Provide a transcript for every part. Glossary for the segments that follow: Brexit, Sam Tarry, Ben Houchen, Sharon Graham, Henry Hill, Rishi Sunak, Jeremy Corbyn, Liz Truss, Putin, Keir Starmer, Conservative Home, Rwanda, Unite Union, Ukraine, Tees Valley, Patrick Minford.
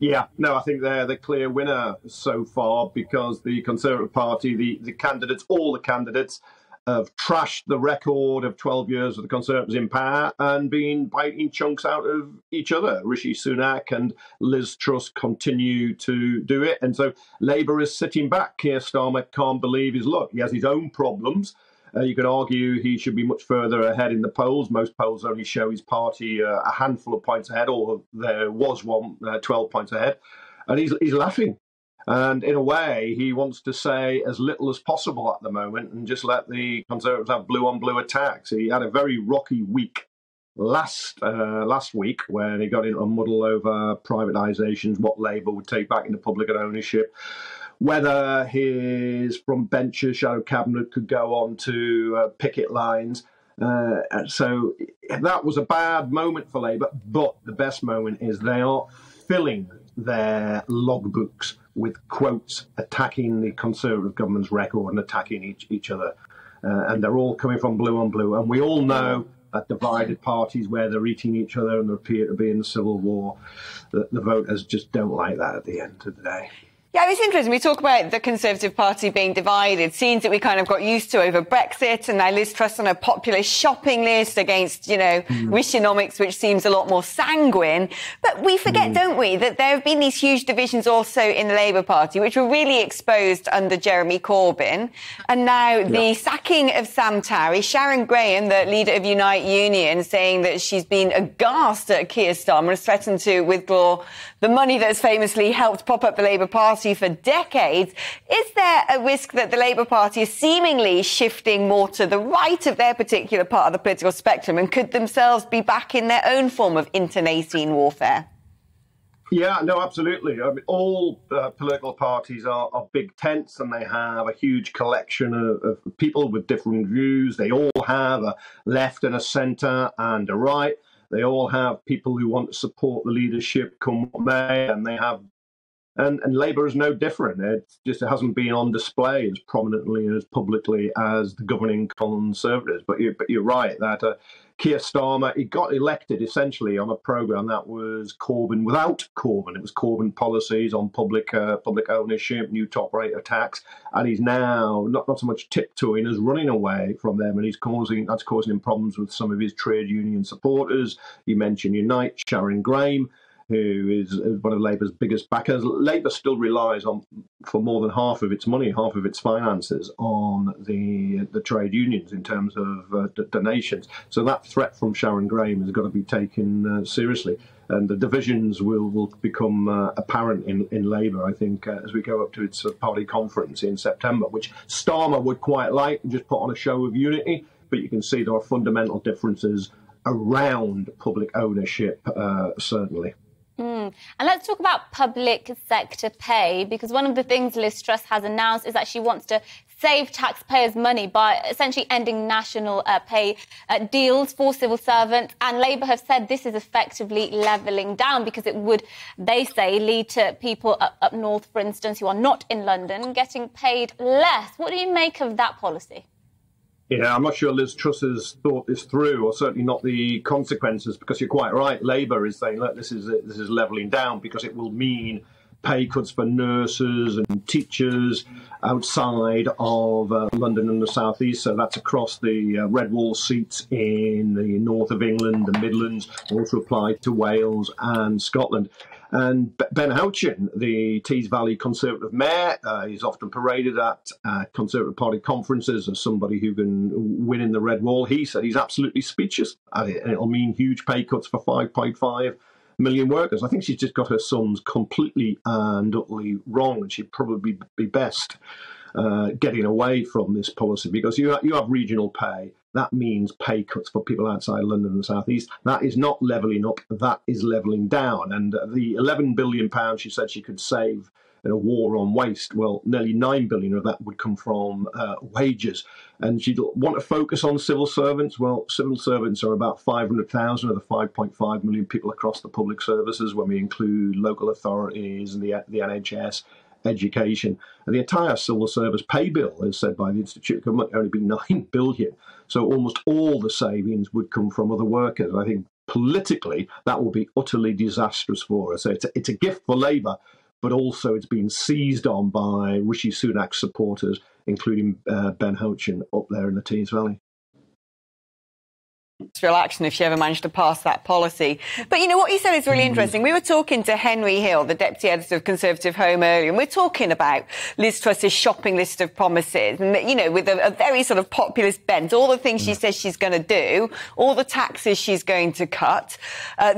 Yeah, no, I think they're the clear winner so far, because the Conservative Party, the candidates, all the candidates, have trashed the record of 12 years of the Conservatives in power and been biting chunks out of each other. Rishi Sunak and Liz Truss continue to do it. And so Labour is sitting back. Keir Starmer can't believe his luck. He has his own problems. You could argue he should be much further ahead in the polls. Most polls only show his party a handful of points ahead, or there was one 12 points ahead. And he's laughing. And in a way, he wants to say as little as possible at the moment and just let the Conservatives have blue-on-blue attacks. He had a very rocky week last week, where they got into a muddle over privatisations, what Labour would take back into public ownership, whether his frontbencher shadow cabinet could go on to picket lines. So that was a bad moment for Labour, but the best moment is they are filling their logbooks with quotes attacking the Conservative government's record and attacking each other. And they're all coming from blue on blue. And we all know that divided parties, where they're eating each other and there appear to be in the civil war, the voters just don't like that at the end of the day. Yeah, it's interesting. We talk about the Conservative Party being divided, scenes that we kind of got used to over Brexit, and now Liz Truss on a populist shopping list against, you know, Rishonomics, which seems a lot more sanguine. But we forget, don't we, that there have been these huge divisions also in the Labour Party, which were really exposed under Jeremy Corbyn. And now the sacking of Sam Tarry, Sharon Graham, the leader of Unite Union, saying that she's been aghast at Keir Starmer, has threatened to withdraw the money that has famously helped prop up the Labour Party for decades. Is there a risk that the Labour Party is seemingly shifting more to the right of their particular part of the political spectrum and could themselves be back in their own form of internecine warfare? Yeah, no, absolutely. I mean, all political parties are big tents, and they have a huge collection of people with different views. They all have a left and a centre and a right. They all have people who want to support the leadership come what may, and they have And Labour is no different. It hasn't been on display as prominently and as publicly as the governing Conservatives. But you're right that Keir Starmer, he got elected essentially on a programme that was Corbyn without Corbyn. It was Corbyn policies on public ownership, new top rate of tax, and he's now not so much tiptoeing as running away from them, and that's causing him problems with some of his trade union supporters. You mentioned Unite, Sharon Graham, who is one of Labour's biggest backers. Labour still relies on, for more than half of its money, half of its finances, on the trade unions in terms of donations. So that threat from Sharon Graham has got to be taken seriously. And the divisions will become apparent in Labour, I think, as we go up to its party conference in September, which Starmer would quite like and just put on a show of unity. But you can see there are fundamental differences around public ownership, certainly. And let's talk about public sector pay, because one of the things Liz Truss has announced is that she wants to save taxpayers' money by essentially ending national pay deals for civil servants. And Labour have said this is effectively levelling down, because it would, they say, lead to people up north, for instance, who are not in London, getting paid less. What do you make of that policy? Yeah, I'm not sure Liz Truss has thought this through, or certainly not the consequences, because you're quite right. Labour is saying, look, this is levelling down, because it will mean pay cuts for nurses and teachers outside of London and the South East. So that's across the red wall seats in the north of England, the Midlands, also applied to Wales and Scotland. And Ben Houchen, the Tees Valley Conservative mayor, is often paraded at Conservative Party conferences as somebody who can win in the red wall. He said he's absolutely speechless at it, and it'll mean huge pay cuts for 5.5 million workers. I think she's just got her sums completely and utterly wrong, and she'd probably be best getting away from this policy, because you have regional pay. That means pay cuts for people outside London and the South East. That is not levelling up, that is levelling down. And the £11 billion she said she could save in a war on waste, well, nearly £9 billion of that would come from wages. And she'd want to focus on civil servants. Well, civil servants are about 500,000 of the 5.5 million people across the public services, when we include local authorities and the NHS. Education. And the entire civil service pay bill, as said by the Institute of Government, only be £9 billion. So almost all the savings would come from other workers. I think politically, that will be utterly disastrous for us. So it's a gift for Labour, but also it's been seized on by Rishi Sunak's supporters, including Ben Houchen up there in the Tees Valley. Real action if she ever managed to pass that policy. But you know what you said is really interesting. We were talking to Henry Hill, the deputy editor of Conservative Home, earlier, and we're talking about Liz Truss's shopping list of promises, and you know, with a very sort of populist bent, all the things she says she's going to do, all the taxes she's going to cut,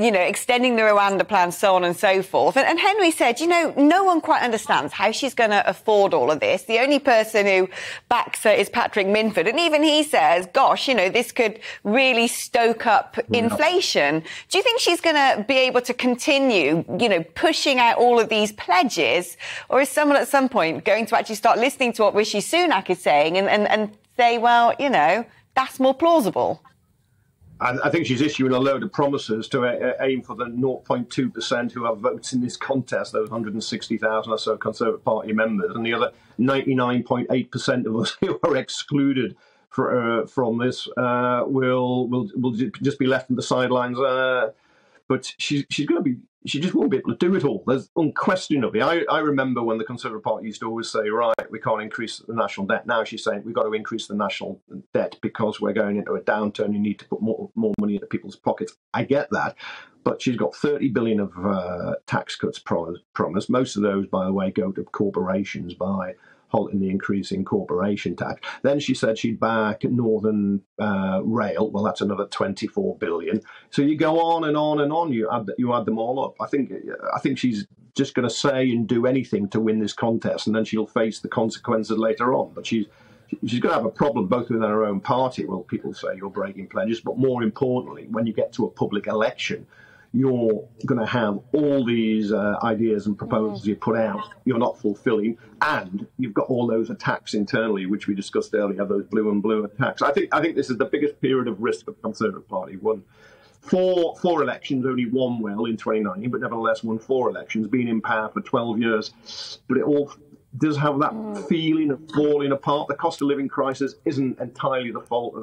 you know, extending the Rwanda plan, so on and so forth. And Henry said, you know, no one quite understands how she's going to afford all of this. The only person who backs her is Patrick Minford, and even he says, gosh, you know, this could really stoke up inflation. Do you think she's going to be able to continue, you know, pushing out all of these pledges? Or is someone at some point going to actually start listening to what Rishi Sunak is saying and say, well, you know, that's more plausible? I think she's issuing a load of promises to aim for the 0.2% who have votes in this contest, those 160,000 or so Conservative Party members, and the other 99.8% of us who are excluded from this will just be left on the sidelines. But she just won't be able to do it all. There's unquestionably. I remember when the Conservative Party used to always say, right, we can't increase the national debt. Now she's saying we've got to increase the national debt because we're going into a downturn. You need to put more money into people's pockets. I get that, but she's got 30 billion of tax cuts promised. Most of those, by the way, go to corporations by halting the increase in corporation tax. Then she said she'd back Northern Rail. Well, that's another 24 billion. So you go on and on and on. You add them all up. I think she's just going to say and do anything to win this contest, and then she'll face the consequences later on. But she's going to have a problem both within her own party. Well, people say you're breaking pledges, but more importantly, when you get to a public election, you're going to have all these ideas and proposals you put out you're not fulfilling, and you've got all those attacks internally, which we discussed earlier, those blue and blue attacks. I think this is the biggest period of risk for the Conservative Party. Won four elections, only one well in 2019, but nevertheless won four elections, been in power for 12 years. But it all does have that feeling of falling apart. The cost of living crisis isn't entirely the fault of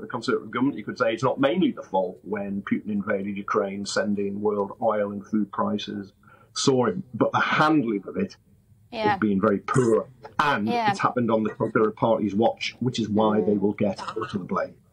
the Conservative government. You could say it's not mainly the fault when Putin invaded Ukraine, sending world oil and food prices soaring. But the handling of it has been very poor. And it's happened on the Conservative Party's watch, which is why they will get all of the blame.